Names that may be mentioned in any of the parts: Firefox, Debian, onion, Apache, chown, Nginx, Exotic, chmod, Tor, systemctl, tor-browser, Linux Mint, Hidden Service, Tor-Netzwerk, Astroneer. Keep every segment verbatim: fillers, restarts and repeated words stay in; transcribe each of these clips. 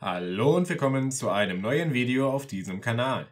Hallo und willkommen zu einem neuen Video auf diesem Kanal.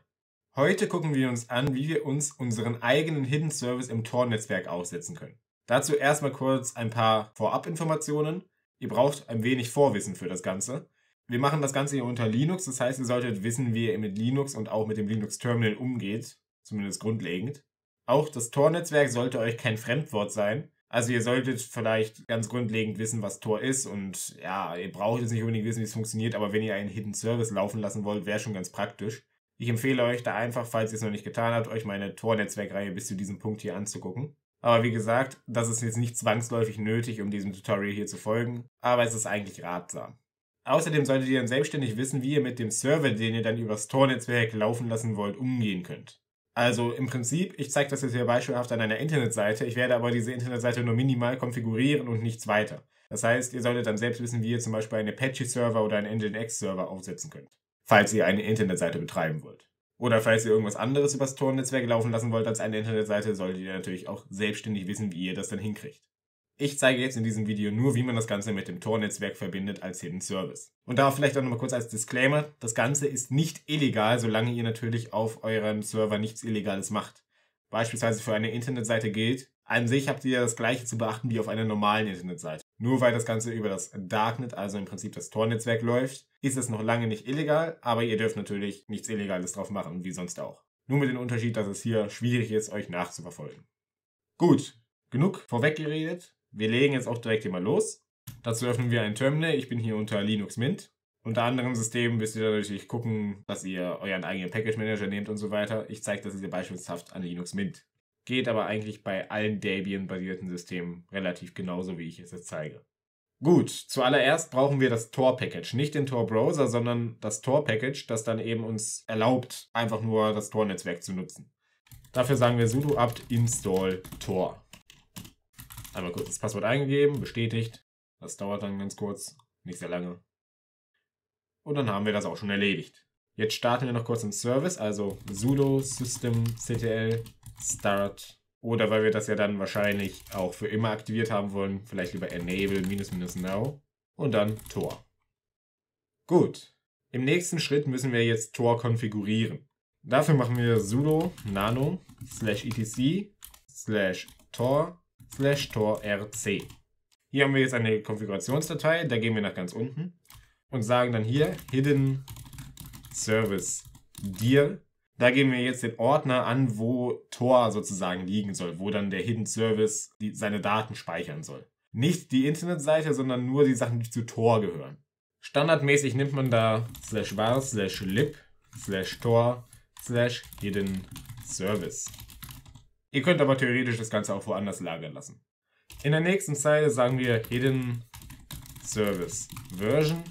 Heute gucken wir uns an, wie wir uns unseren eigenen Hidden Service im Tor-Netzwerk aufsetzen können. Dazu erstmal kurz ein paar Vorabinformationen. Ihr braucht ein wenig Vorwissen für das Ganze. Wir machen das Ganze hier unter Linux, das heißt, ihr solltet wissen, wie ihr mit Linux und auch mit dem Linux-Terminal umgeht, zumindest grundlegend. Auch das Tor-Netzwerk sollte euch kein Fremdwort sein. Also ihr solltet vielleicht ganz grundlegend wissen, was Tor ist, und ja, ihr braucht jetzt nicht unbedingt wissen, wie es funktioniert, aber wenn ihr einen Hidden Service laufen lassen wollt, wäre schon ganz praktisch. Ich empfehle euch da einfach, falls ihr es noch nicht getan habt, euch meine Tor-Netzwerkreihe bis zu diesem Punkt hier anzugucken. Aber wie gesagt, das ist jetzt nicht zwangsläufig nötig, um diesem Tutorial hier zu folgen, aber es ist eigentlich ratsam. Außerdem solltet ihr dann selbstständig wissen, wie ihr mit dem Server, den ihr dann übers Tor-Netzwerk laufen lassen wollt, umgehen könnt. Also im Prinzip, ich zeige das jetzt hier beispielhaft an einer Internetseite, ich werde aber diese Internetseite nur minimal konfigurieren und nichts weiter. Das heißt, ihr solltet dann selbst wissen, wie ihr zum Beispiel einen Apache-Server oder einen Nginx-Server aufsetzen könnt, falls ihr eine Internetseite betreiben wollt. Oder falls ihr irgendwas anderes übers Tor-Netzwerk laufen lassen wollt als eine Internetseite, solltet ihr natürlich auch selbstständig wissen, wie ihr das dann hinkriegt. Ich zeige jetzt in diesem Video nur, wie man das Ganze mit dem Tor-Netzwerk verbindet als Hidden Service. Und da vielleicht auch nochmal kurz als Disclaimer, das Ganze ist nicht illegal, solange ihr natürlich auf eurem Server nichts Illegales macht. Beispielsweise für eine Internetseite gilt, an sich habt ihr das Gleiche zu beachten wie auf einer normalen Internetseite. Nur weil das Ganze über das Darknet, also im Prinzip das Tor-Netzwerk, läuft, ist es noch lange nicht illegal, aber ihr dürft natürlich nichts Illegales drauf machen, wie sonst auch. Nur mit dem Unterschied, dass es hier schwierig ist, euch nachzuverfolgen. Gut, genug vorweg geredet. Wir legen jetzt auch direkt hier mal los. Dazu öffnen wir ein Terminal. Ich bin hier unter Linux Mint. Unter anderem Systemen müsst ihr da natürlich gucken, dass ihr euren eigenen Package Manager nehmt und so weiter. Ich zeige das hier beispielshaft an Linux Mint. Geht aber eigentlich bei allen Debian-basierten Systemen relativ genauso, wie ich es jetzt zeige. Gut, zuallererst brauchen wir das Tor-Package. Nicht den Tor-Browser, sondern das Tor-Package, das dann eben uns erlaubt, einfach nur das Tor-Netzwerk zu nutzen. Dafür sagen wir sudo apt install tor. Einmal kurz das Passwort eingegeben, bestätigt. Das dauert dann ganz kurz, nicht sehr lange. Und dann haben wir das auch schon erledigt. Jetzt starten wir noch kurz im Service, also sudo systemctl start. Oder weil wir das ja dann wahrscheinlich auch für immer aktiviert haben wollen, vielleicht lieber enable-now und dann Tor. Gut, im nächsten Schritt müssen wir jetzt Tor konfigurieren. Dafür machen wir sudo nano slash etc slash tor slash tor-rc. Hier haben wir jetzt eine Konfigurationsdatei, da gehen wir nach ganz unten und sagen dann hier hidden service dir. Da geben wir jetzt den Ordner an, wo Tor sozusagen liegen soll, wo dann der Hidden Service die, seine Daten speichern soll. Nicht die Internetseite, sondern nur die Sachen, die zu Tor gehören. Standardmäßig nimmt man da slash var slash lib slash tor slash hidden service. Ihr könnt aber theoretisch das Ganze auch woanders lagern lassen. In der nächsten Zeile sagen wir Hidden Service Version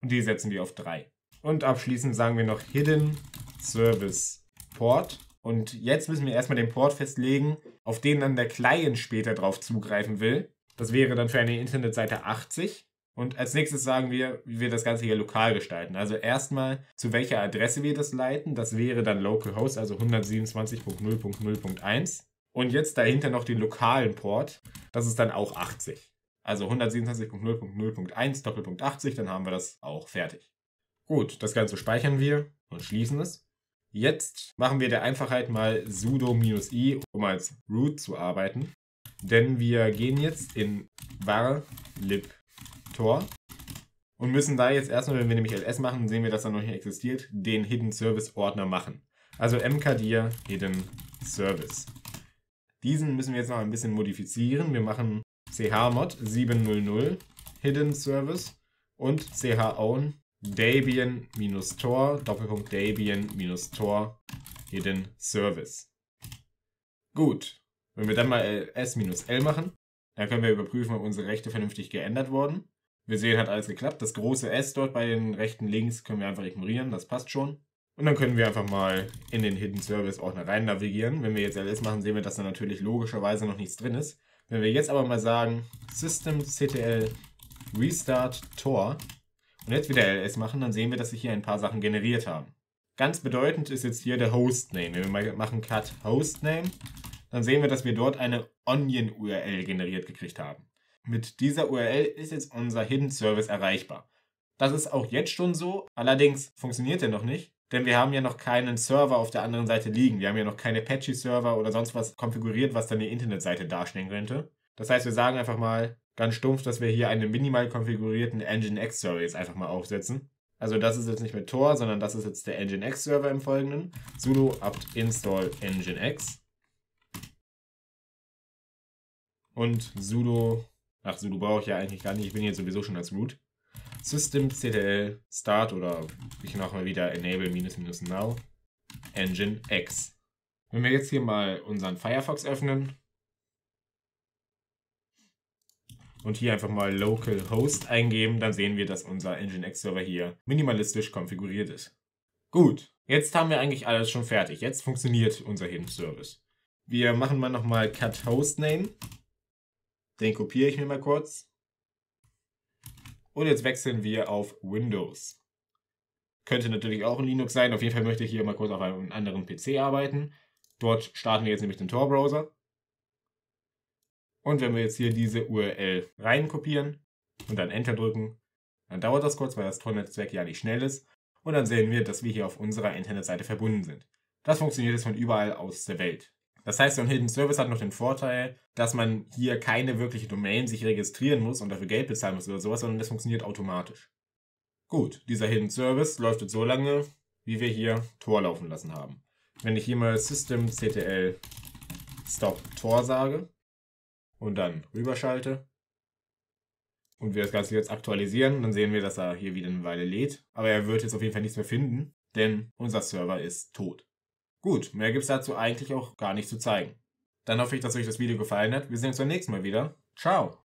und die setzen wir auf drei. Und abschließend sagen wir noch Hidden Service Port. Und jetzt müssen wir erstmal den Port festlegen, auf den dann der Client später drauf zugreifen will. Das wäre dann für eine Internetseite achtzig. Und als nächstes sagen wir, wie wir das Ganze hier lokal gestalten. Also erstmal, zu welcher Adresse wir das leiten. Das wäre dann localhost, also hundertsiebenundzwanzig Punkt null Punkt null Punkt eins. Und jetzt dahinter noch den lokalen Port. Das ist dann auch achtzig. Also hundertsiebenundzwanzig Punkt null Punkt null Punkt eins Doppelpunkt achtzig, dann haben wir das auch fertig. Gut, das Ganze speichern wir und schließen es. Jetzt machen wir der Einfachheit mal sudo-i, um als root zu arbeiten. Denn wir gehen jetzt in var lib Tor und müssen da jetzt erstmal, wenn wir nämlich ls machen, sehen wir, dass er noch nicht existiert, den Hidden Service Ordner machen. Also mkdir Hidden Service. Diesen müssen wir jetzt noch ein bisschen modifizieren. Wir machen chmod siebenhundertsiebzig Hidden Service und chown Debian-Tor Doppelpunkt Debian-Tor Hidden Service. Gut, wenn wir dann mal ls-l machen, dann können wir überprüfen, ob unsere Rechte vernünftig geändert wurden. Wir sehen, hat alles geklappt. Das große S dort bei den rechten links können wir einfach ignorieren, das passt schon. Und dann können wir einfach mal in den Hidden Service Ordner rein navigieren. Wenn wir jetzt ls machen, sehen wir, dass da natürlich logischerweise noch nichts drin ist. Wenn wir jetzt aber mal sagen systemctl restart tor und jetzt wieder ls machen, dann sehen wir, dass sich hier ein paar Sachen generiert haben. Ganz bedeutend ist jetzt hier der Hostname. Wenn wir mal machen cut hostname, dann sehen wir, dass wir dort eine Onion-U R L generiert gekriegt haben. Mit dieser U R L ist jetzt unser Hidden Service erreichbar. Das ist auch jetzt schon so, allerdings funktioniert er noch nicht, denn wir haben ja noch keinen Server auf der anderen Seite liegen. Wir haben ja noch keine Apache-Server oder sonst was konfiguriert, was dann die Internetseite darstellen könnte. Das heißt, wir sagen einfach mal ganz stumpf, dass wir hier einen minimal konfigurierten Nginx-Server jetzt einfach mal aufsetzen. Also das ist jetzt nicht mit Tor, sondern das ist jetzt der Nginx-Server im Folgenden. sudo apt install nginx. Und sudo, ach sudo brauche ich ja eigentlich gar nicht, ich bin jetzt sowieso schon als root. Systemctl start oder ich mache mal wieder enable minus minus now nginx. Wenn wir jetzt hier mal unseren Firefox öffnen und hier einfach mal localhost eingeben, dann sehen wir, dass unser Nginx-Server hier minimalistisch konfiguriert ist. Gut, jetzt haben wir eigentlich alles schon fertig. Jetzt funktioniert unser Hidden-Service. Wir machen mal nochmal cat hostname. Den kopiere ich mir mal kurz. Und jetzt wechseln wir auf Windows. Könnte natürlich auch in Linux sein. Auf jeden Fall möchte ich hier mal kurz auf einem anderen P C arbeiten. Dort starten wir jetzt nämlich den Tor-Browser. Und wenn wir jetzt hier diese U R L rein kopieren und dann Enter drücken, dann dauert das kurz, weil das Tor-Netzwerk ja nicht schnell ist. Und dann sehen wir, dass wir hier auf unserer Internetseite verbunden sind. Das funktioniert jetzt von überall aus der Welt. Das heißt, so ein Hidden Service hat noch den Vorteil, dass man hier keine wirkliche Domain sich registrieren muss und dafür Geld bezahlen muss oder sowas, sondern das funktioniert automatisch. Gut, dieser Hidden Service läuft jetzt so lange, wie wir hier Tor laufen lassen haben. Wenn ich hier mal systemctl stop Tor sage und dann rüberschalte und wir das Ganze jetzt aktualisieren, dann sehen wir, dass er hier wieder eine Weile lädt. Aber er wird jetzt auf jeden Fall nichts mehr finden, denn unser Server ist tot. Gut, mehr gibt es dazu eigentlich auch gar nicht zu zeigen. Dann hoffe ich, dass euch das Video gefallen hat. Wir sehen uns beim nächsten Mal wieder. Ciao!